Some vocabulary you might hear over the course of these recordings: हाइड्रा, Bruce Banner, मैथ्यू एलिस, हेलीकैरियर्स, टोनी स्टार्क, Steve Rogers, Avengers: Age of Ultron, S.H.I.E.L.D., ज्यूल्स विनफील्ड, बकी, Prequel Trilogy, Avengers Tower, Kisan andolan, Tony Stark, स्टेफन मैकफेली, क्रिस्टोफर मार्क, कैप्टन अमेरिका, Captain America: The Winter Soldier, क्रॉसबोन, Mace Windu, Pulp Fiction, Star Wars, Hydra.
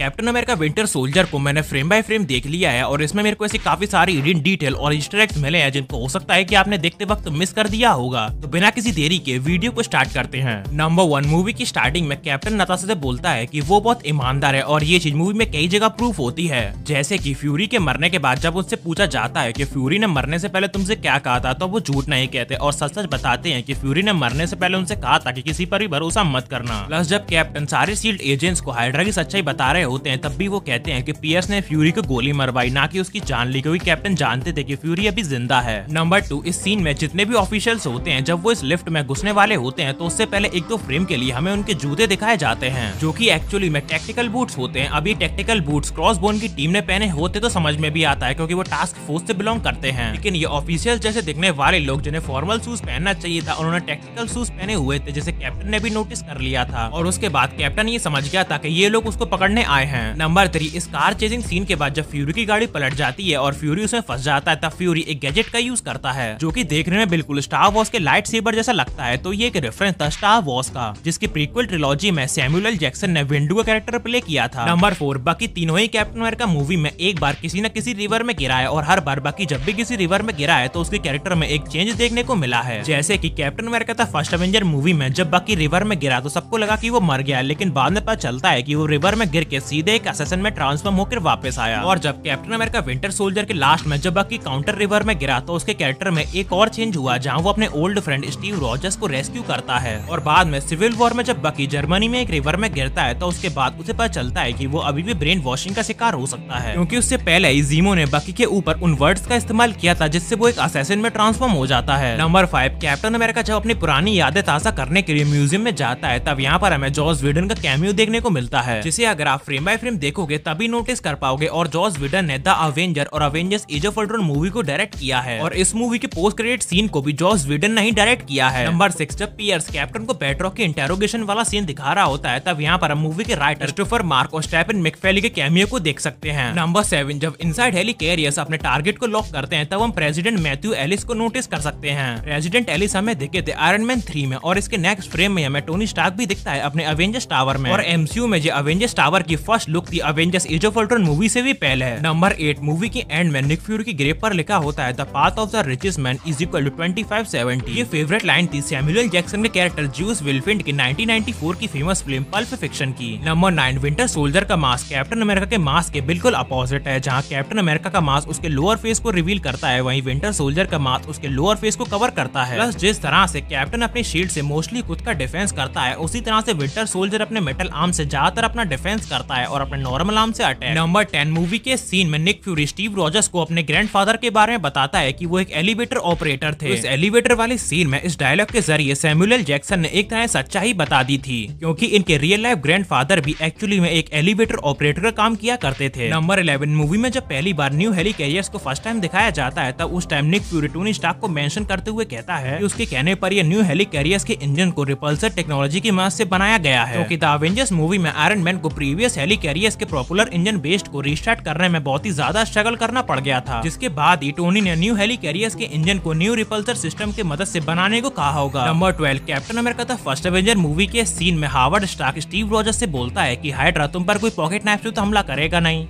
कैप्टन अमेरिका Winter soldier को मैंने frame by frame देख लिया है और इसमें मेरे को ऐसी काफी सारी हिडन डिटेल और ईस्टर एग्स मिले हैं जिनको हो सकता है कि आपने देखते वक्त मिस कर दिया होगा। तो बिना किसी देरी के वीडियो को स्टार्ट करते हैं। नंबर 1, मूवी की स्टार्टिंग में कैप्टन नताशा से बोलता है कि वो बहुत ईमानदार है और ये चीज मूवी में कई जगह प्रूफ होती है, जैसे कि फ्यूरी के मरने के बाद जब उससे पूछा जाता है कि फ्यूरी ने मरने से पहले तुमसे क्या कहा था, तो वो झूठ नहीं कहते और सच सच बताते हैं कि फ्यूरी ने मरने से पहले उनसे कहा था कि किसी पर भी भरोसा मत करना। प्लस जब कैप्टन सारे S.H.I.E.L.D. एजेंट्स को हाइड्रा की सच्चाई बता रहे होते हैं तब भी वो कहते हैं कि पियर्स ने फ्यूरी को गोली मरवाई, ना कि उसकी जान ली, क्योंकि कैप्टन जानते थे कि फ्यूरी अभी जिंदा है। नंबर 2, इस सीन में जितने भी ऑफिशियल्स होते हैं जब वो इस लिफ्ट में घुसने वाले होते हैं तो उससे पहले 1-2 फ्रेम के लिए हमें उनके जूते दिखाए जाते हैं जो कि एक्चुअली में टैक्टिकल बूट्स होते हैं। अभी टैक्टिकल बूट्स क्रॉसबोन की टीम ने पहने होते तो समझ में भी आता है क्योंकि वो टास्क फोर्स से बिलोंग करते हैं, लेकिन ये ऑफिशियल जैसे दिखने वाले लोग जिन्हें फॉर्मल शूज पहनना चाहिए था उन्होंने टैक्टिकल शूज पहने हुए थे, जिसे कैप्टन ने भी नोटिस कर लिया था और उसके बाद कैप्टन ये समझ गया था कि ये लोग उसको पकड़ने आए हैं। नंबर 3, इस कार चेजिंग सीन के बाद जब फ्यूरी की गाड़ी पलट जाती है और फ्यूरी उसमें फंस जाता है तब फ्यूरी एक गैजेट का यूज करता है जो कि देखने में बिल्कुल स्टार वॉर्स के लाइट सेबर जैसा लगता है। तो ये एक रेफरेंस था स्टार वॉर्स का, जिसकी प्रीक्वल ट्रिलॉजी में सैमुअल एल जैक्सन ने विंडू का कैरेक्टर प्ले किया था। नंबर 4, बाकी तीनों ही कैप्टन अमेरिका मूवी में एक बार किसी न किसी रिवर में गिरा है और हर बार बाकी जब भी किसी रिवर में गिरा है तो उसके कैरेक्टर में एक चेंज देखने को मिला है, जैसे की कैप्टन अमेरिका था फर्स्ट एवेंजर मूवी में जब बाकी रिवर में गिरा तो सबको लगा की वो मर गया, लेकिन बाद में पता चलता है की वो रिवर में गिर के सीधे एक असैसिन में ट्रांसफॉर्म होकर वापस आया। और जब कैप्टन अमेरिका विंटर सोल्जर के लास्ट में जब बाकी काउंटर रिवर में गिरा तो उसके कैरेक्टर में एक और चेंज हुआ जहां वो अपने ओल्ड फ्रेंड स्टीव रॉजर्स को रेस्क्यू करता है। और बाद में सिविल वॉर में जब बकी जर्मनी में एक रिवर में गिरता है तो उसके बाद उसे पता चलता है कि वो अभी भी ब्रेन वॉशिंग का शिकार हो सकता है, क्योंकि उससे पहले ही जीमो ने बकी के ऊपर उन वर्ड्स का इस्तेमाल किया था जिससे वो एक असैसिन में ट्रांसफॉर्म हो जाता है। नंबर 5, कैप्टन अमेरिका जब अपनी पुरानी यादें ताजा करने के लिए म्यूजियम में जाता है तब यहाँ पर हमें जॉस व्हीडन का कैमियो देखने को मिलता है, जिसे अगर आप फ्रेम बाय फ्रेम देखोगे तभी नोटिस कर पाओगे। और जॉस व्हीडन ने द अवेंजर और Avengers Age of Ultron movie को डायरेक्ट किया है और इस मूवी के पोस्ट क्रेडिट सीन को भी जॉस व्हीडन ने ही डायरेक्ट किया है। नंबर 6, जब पियर्स कैप्टन को बैट्रॉक के इंटेरोगेशन वाला सीन दिखा रहा होता है तब यहाँ पर हम मूवी के राइटर क्रिस्टोफर मार्क और स्टेफन मैकफेली के कैमियो को देख सकते हैं। नंबर 7, जब इनसाइड हेलीकैरियर्स अपने टारगेट को लॉक करते हैं तब हम प्रेसिडेंट मैथ्यू एलिस को नोटिस कर सकते हैं। प्रेसिडेंट एलिस हमें दिखे थे आयरन मैन 3 में और इसके नेक्स्ट फ्रेम में हमें टोनी स्टार्क भी दिखता है अपने अवेंजर्स टावर में, और एमसीयू में जो अवेंजर्स टावर की फर्स्ट लुक थी Avengers Age of Ultron movie से भी पहले है। नंबर 8, मूवी के एंड में निक फ्यूरी की ग्रेव पर लिखा होता है the path of the richest man is equal to 2570। ये फेवरेट लाइन थी सैमुअल एल जैक्सन के कैरेक्टर ज्यूल्स विनफील्ड की 1994 की फेमस फिल्म पल्प फिक्शन की। नंबर 9, विंटर सोल्जर का मास्क कैप्टन अमेरिका के मास्क के बिल्कुल अपोजिट है, जहां कैप्टन अमेरिका का मास्क उसके लोअर फेस को रिवील करता है वहीं विंटर सोल्जर का मास्क उसके लोअर फेस को कवर करता है। प्लस जिस तरह से कैप्टन अपने शील्ड से मोस्टली खुद का डिफेंस करता है उसी तरह से विंटर सोल्जर अपने मेटल आर्म से ज्यादातर अपना डिफेंस करता है और अपने नॉर्मल आर्म से अटैक। नंबर 10, मूवी के सीन में निक फ्यूरी स्टीव रॉजर्स को अपने ग्रैंडफादर के बारे में बताता है कि वो एक एलिवेटर ऑपरेटर थे। इस एलिवेटर वाले सीन में इस डायलॉग के जरिए सैमुअल एल जैक्सन ने एक तरह सच्चाई बता दी थी, क्योंकि इनके रियल लाइफ ग्रैंडफादर भी एक्चुअली में एक एलिवेटर ऑपरेटर का काम किया करते थे। नंबर 11, मूवी में जब पहली बार न्यू हेलीकैरियर्स को फर्स्ट टाइम दिखाया जाता है तब उस time Nick Fury टोनी स्टार्क को मेंशन करते हुए कहता है कि उसके कहने पर यह न्यू हेलीकैरियर्स के इंजन को रिपल्सर टेक्नोलॉजी की मदद से बनाया गया है, क्योंकि द अवेंजर्स मूवी में आयरन मैन को प्रीवियस हेलीकैरियर्स के पॉपुलर इंजन बेस्ड को रिस्टार्ट करने में बहुत ही ज्यादा स्ट्रगल करना पड़ गया था, जिसके बाद ही टोनी ने न्यू हेलीकैरियर्स के इंजन को न्यू रिपल्सर सिस्टम की मदद से बनाने को कहा होगा। Number 12, कैप्टन अमेरिका the First Avenger movie के सीन में हावर्ड स्टार्क स्टीव रॉजर्स से बोलता है कि हाइड्रा तुम पर कोई पॉकेट नाइफ से तो हमला करेगा नहीं,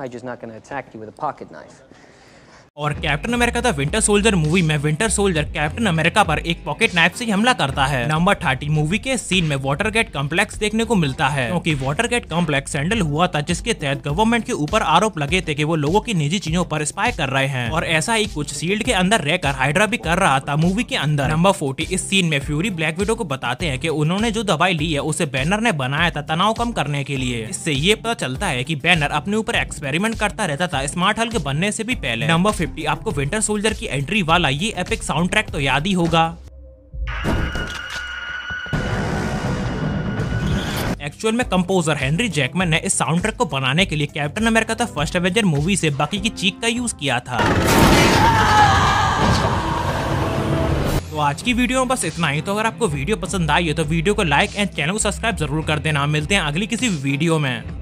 Hydra's not going to attack you with a pocket knife. और कैप्टन अमेरिका the Winter Soldier movie में विंटर सोल्जर कैप्टन अमेरिका पर एक पॉकेट नाइफ से हमला करता है। नंबर 30, मूवी के सीन में वाटरगेट कॉम्प्लेक्स देखने को मिलता है, क्योंकि वाटरगेट कॉम्प्लेक्स सैंडल हुआ था जिसके तहत गवर्नमेंट के ऊपर आरोप लगे थे कि वो लोगों की निजी चीजों पर स्पाई कर रहे हैं, और ऐसा ही कुछ S.H.I.E.L.D. के अंदर रहकर हाइड्रा भी कर रहा था मूवी के अंदर। नंबर 40, इस सीन में फ्यूरी ब्लैक विडो को बताते हैं कि उन्होंने जो दवाई ली है उसे बैनर ने बनाया था तनाव कम करने के लिए। इससे ये पता चलता है कि बैनर अपने ऊपर एक्सपेरिमेंट करता रहता था स्मार्ट हल के बनने से भी पहले। नंबर 50, आपको विंटर सोल्जर की एंट्री वाला ये एपिक साउंड ट्रैक तो याद ही होगा। एक्चुअल में कंपोजर हेनरी जैकमैन ने इस साउंड ट्रैक को बनाने के लिए कैप्टन अमेरिका the First Avenger movie से बकी की चीख का यूज किया था। तो आज की वीडियो में बस इतना ही। तो अगर आपको वीडियो पसंद आई है तो वीडियो को लाइक एंड चैनल को सब्सक्राइब जरूर कर देना। मिलते हैं अगली किसी वीडियो में।